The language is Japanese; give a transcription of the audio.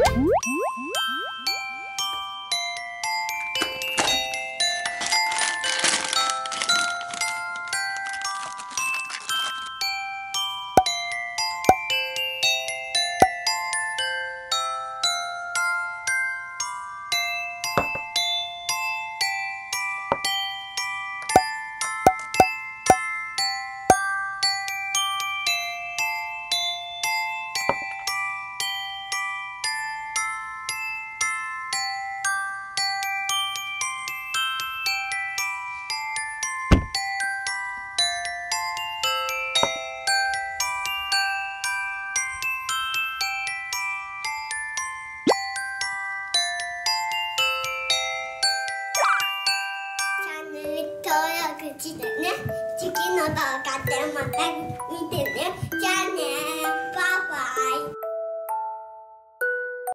登録してね。次の動画でまた見てね。